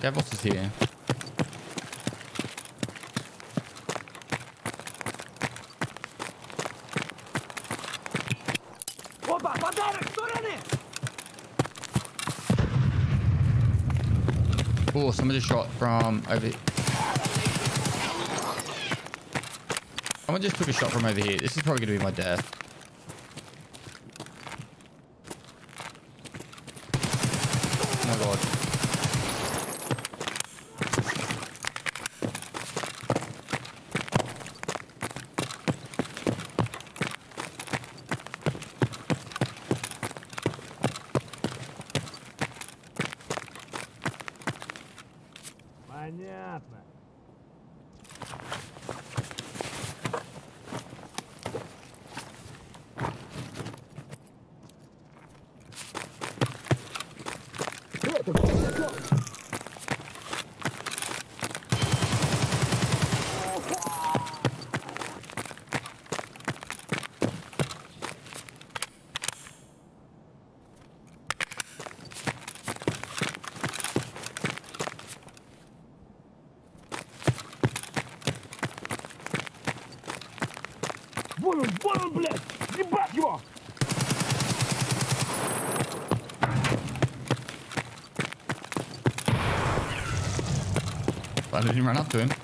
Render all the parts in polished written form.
Devoss is here. Oh, someone just shot from over here. Someone just took a shot from over here. This is probably going to be my death. I didn't run up to him. I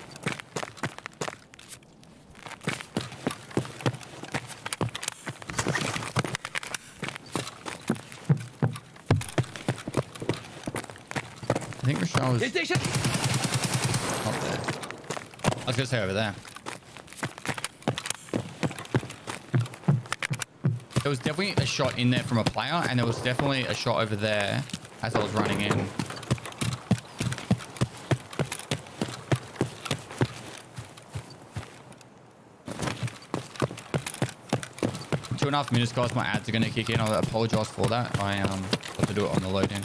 think Rochelle was up there. I was gonna say over there. There was definitely a shot in there from a player, and there was definitely a shot over there as I was running in. Enough minutes, guys. My ads are going to kick in. I apologize for that. I have to do it on the load in.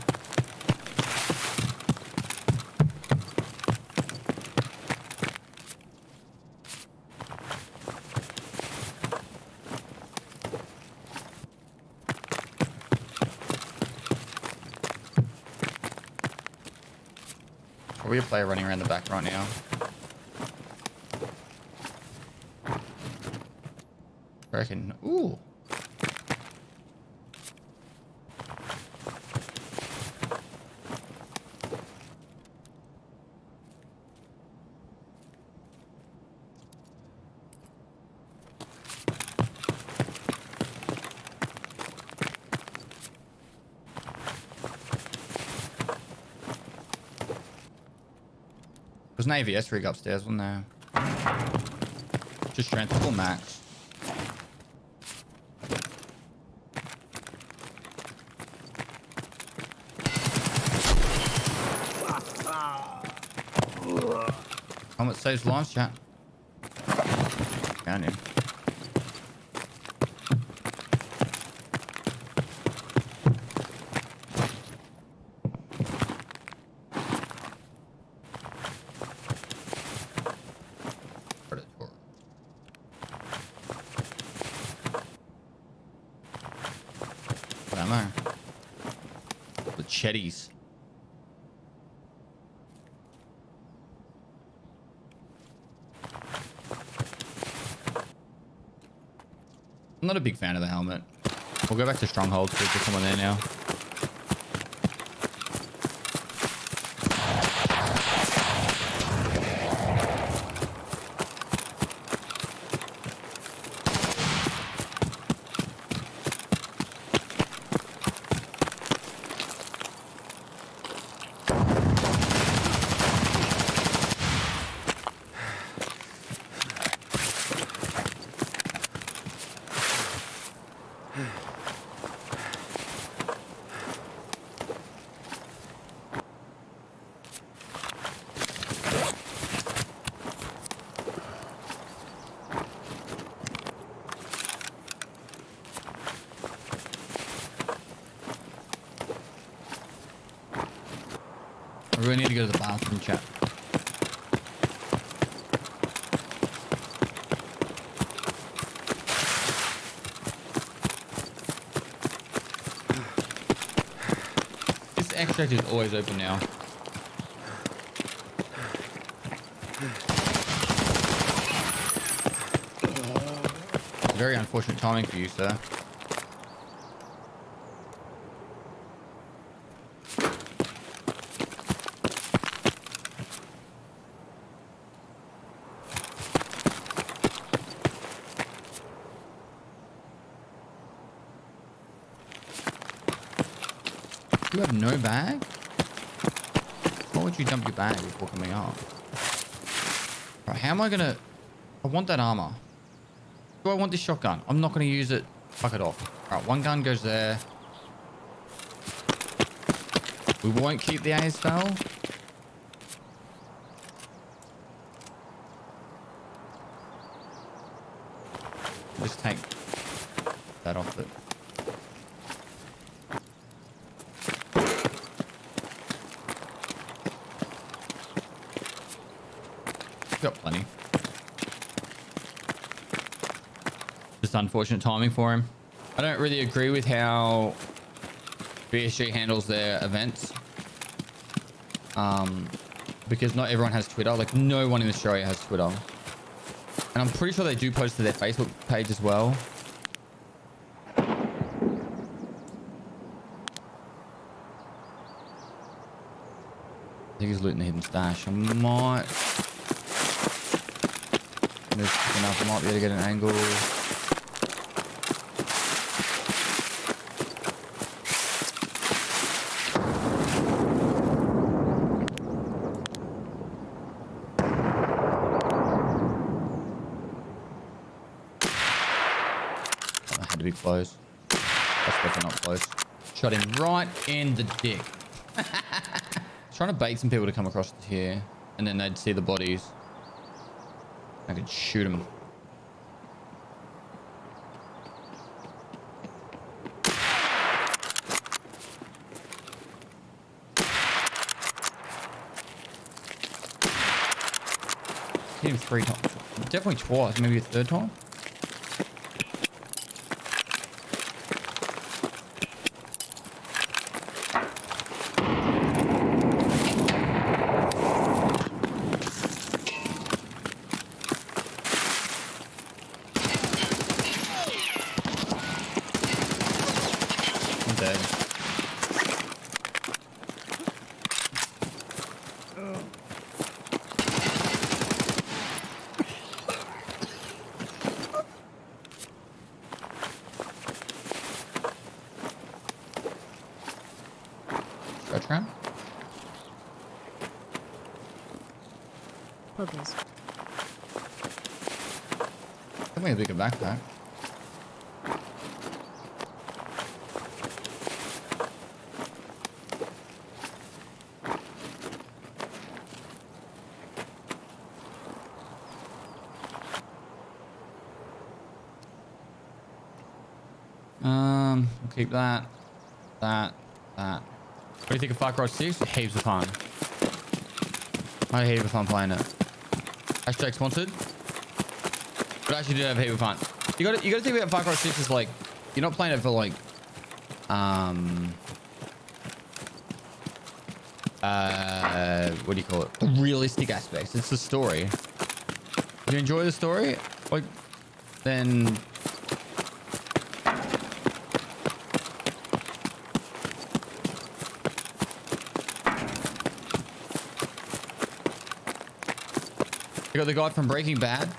Probably a player running around the back right now. I reckon. Ooh. There's an AVS rig upstairs, wasn't there? Just strength full max. Helmet saves lives, chat. Found him. Chetties. I'm not a big fan of the helmet. We'll go back to Stronghold. There's someone there now. We need to go to the bathroom, chat. This extract is always open now. Very unfortunate timing for you, sir. You have no bag? Why would you dump your bag before coming up? Right, how am I gonna... I want that armor. Do I want this shotgun? I'm not gonna use it. Fuck it off. Alright, one gun goes there. We won't keep the ASL. Just take that off it. Got plenty. Just unfortunate timing for him. I don't really agree with how BSG handles their events. Because not everyone has Twitter. Like, no one in Australia has Twitter. And I'm pretty sure they do post to their Facebook page as well. I think he's looting the hidden stash. I might... I might be able to get an angle. I had to be close. That's definitely not close. Shot him right in the dick. Trying to bait some people to come across here, and then they'd see the bodies. I could shoot him. Hit him 3 times. Definitely twice, maybe a 3rd time. A bigger backpack. We'll keep that. That. What do you think of Far Cry 6? Heaps of fun. I had a heap of fun playing it. Hashtag sponsored. But I actually did have a heap of fun. You gotta think about Far Cry 6 is like, you're not playing it for like, what do you call it? The realistic aspects. It's the story. If you enjoy the story, like, then you got the guy from Breaking Bad.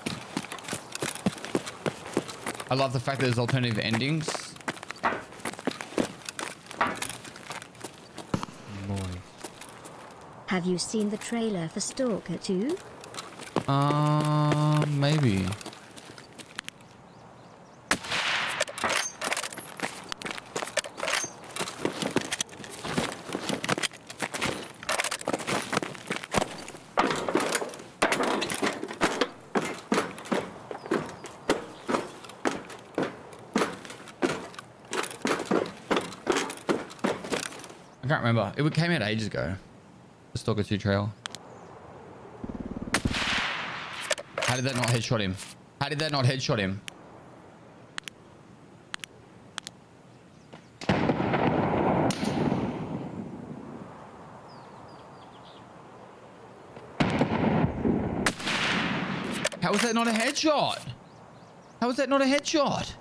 I love the fact that there's alternative endings. Boy. Have you seen the trailer for Stalker 2? Maybe. I can't remember. It came out ages ago. The Stalker 2 trail. How did that not headshot him? How did that not headshot him? How is that not a headshot? How is that not a headshot?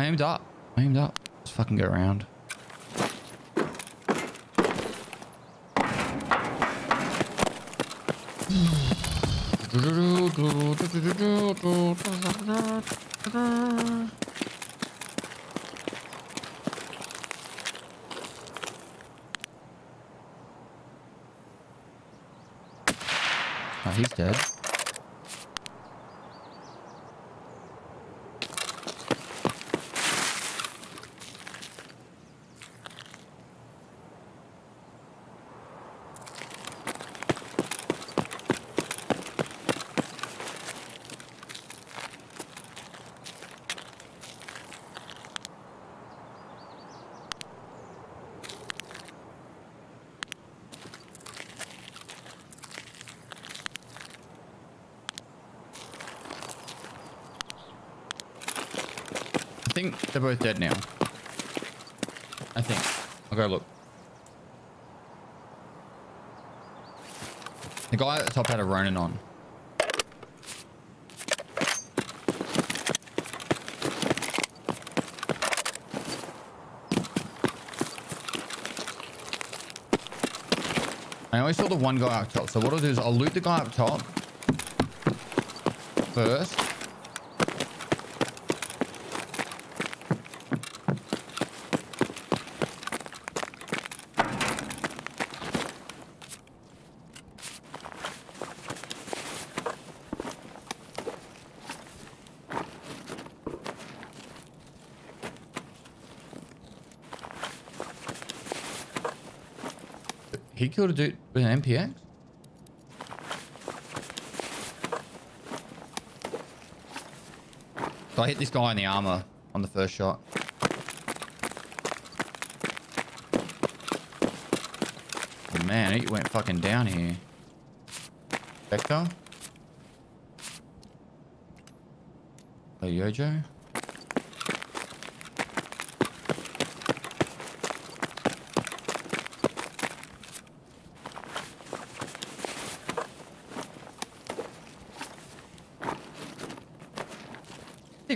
I aimed up. Let's fucking go around. Oh, he's dead. I think they're both dead now. I think. I'll go look. The guy at the top had a Ronin on. I always saw the one guy up top. So what I'll do is I'll loot the guy up top first. He killed a dude with an MPX? So I hit this guy in the armor on the first shot. Oh man, he went fucking down here. Vector? Oh, Yojo?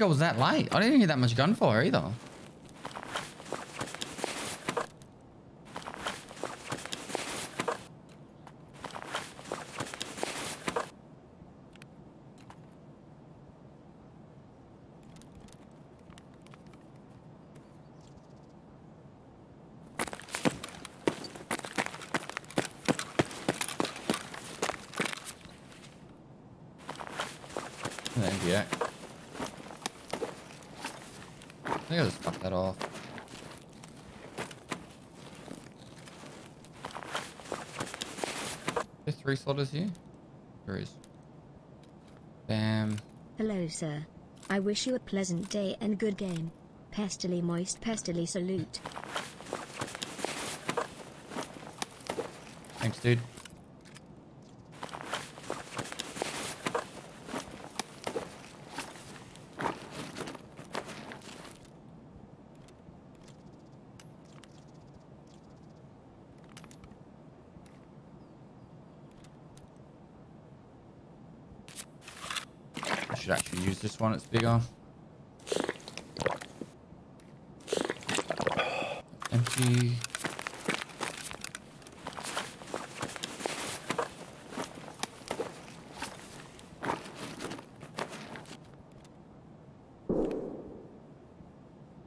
I was that late. I didn't even hear that much gunfire either. Yeah. I think I'll just knock that off. There's three slotters here? There is. Damn. Hello, sir. I wish you a pleasant day and good game. Pestily moist Pestily salute. Thanks, dude. Should actually use this one, it's bigger. Empty.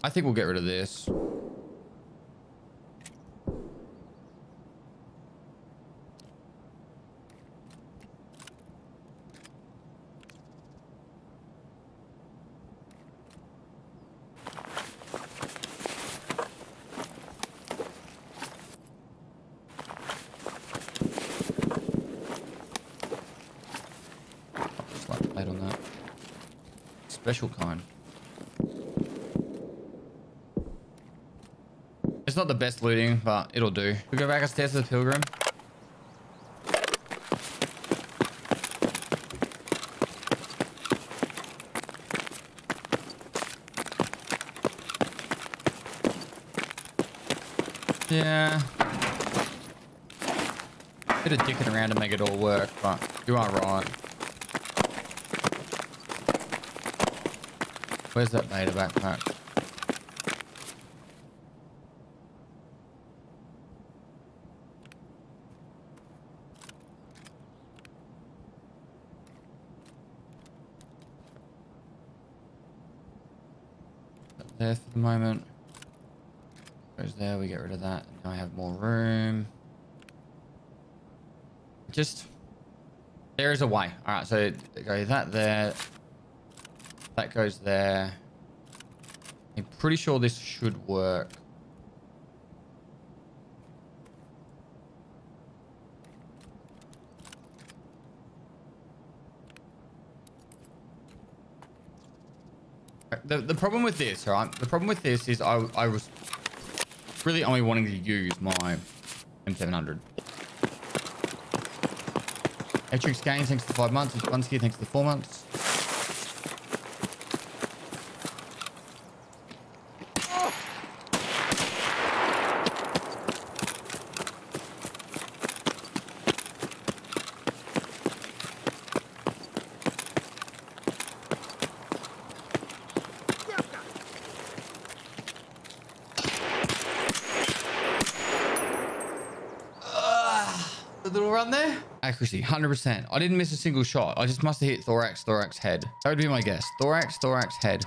I think we'll get rid of this. Special kind. It's not the best looting, but it'll do. We go back upstairs to the Pilgrim. Yeah. Bit of dicking around to make it all work, but you are right. Where's that beta backpack? There for the moment. Goes there, we get rid of that. Now I have more room. Just there is a way. All right, so go that there. That goes there. I'm pretty sure this should work. The problem with this, right? The problem with this is I was really only wanting to use my M700. Atrix Games, thanks for 5 months. Bunsky, thanks for 4 months. Accuracy 100%. I didn't miss a single shot. I just must have hit thorax, thorax, head. That would be my guess. Thorax, thorax, head.